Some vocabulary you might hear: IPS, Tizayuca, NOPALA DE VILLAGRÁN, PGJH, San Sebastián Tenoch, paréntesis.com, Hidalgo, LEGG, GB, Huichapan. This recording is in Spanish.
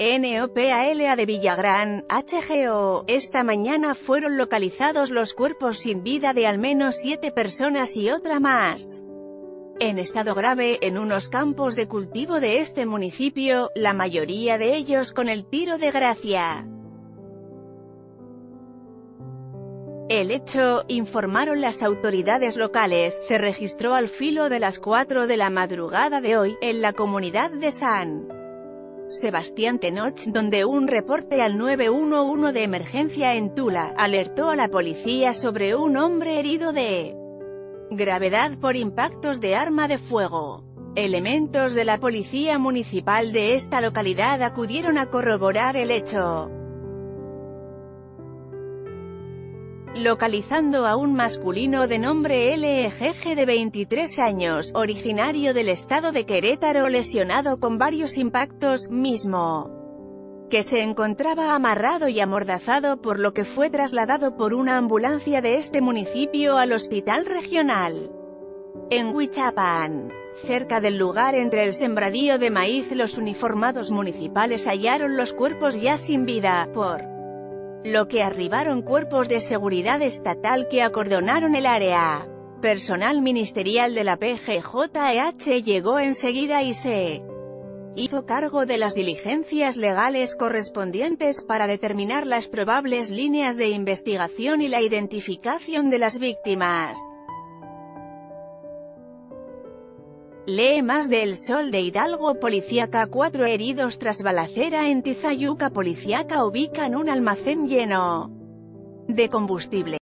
NOPALA de Villagrán, HGO. Esta mañana fueron localizados los cuerpos sin vida de al menos 7 personas y otra más en estado grave en unos campos de cultivo de este municipio, la mayoría de ellos con el tiro de gracia. El hecho, informaron las autoridades locales, se registró al filo de las 4 de la madrugada de hoy, en la comunidad de San Sebastián Tenoch, donde un reporte al 911 de emergencia en Tula, alertó a la policía sobre un hombre herido de gravedad por impactos de arma de fuego. Elementos de la policía municipal de esta localidad acudieron a corroborar el hecho, localizando a un masculino de nombre LEGG de 23 años, originario del estado de Querétaro, lesionado con varios impactos, mismo que se encontraba amarrado y amordazado, por lo que fue trasladado por una ambulancia de este municipio al hospital regional en Huichapan. Cerca del lugar, entre el sembradío de maíz, los uniformados municipales hallaron los cuerpos ya sin vida, por lo que arribaron cuerpos de seguridad estatal que acordonaron el área. Personal ministerial de la PGJH llegó enseguida y se hizo cargo de las diligencias legales correspondientes para determinar las probables líneas de investigación y la identificación de las víctimas. Lee más del Sol de Hidalgo. Policíaca: 4 heridos tras balacera en Tizayuca. Policíaca ubican un almacén lleno de combustible.